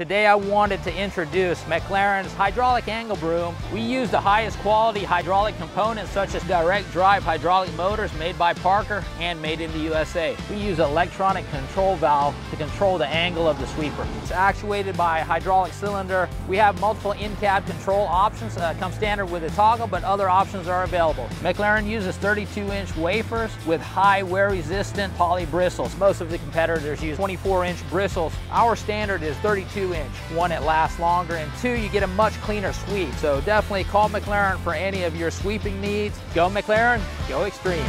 Today I wanted to introduce McLaren's hydraulic angle broom. We use the highest quality hydraulic components such as direct drive hydraulic motors made by Parker and made in the USA. We use electronic control valve to control the angle of the sweeper. It's actuated by a hydraulic cylinder. We have multiple in-cab control options. Come standard with a toggle, but other options are available. McLaren uses 32-inch wafers with high wear-resistant poly bristles. Most of the competitors use 24-inch bristles. Our standard is 32-inch. One, it lasts longer, and two, you get a much cleaner sweep. So definitely call McLaren for any of your sweeping needs. Go McLaren, go extreme.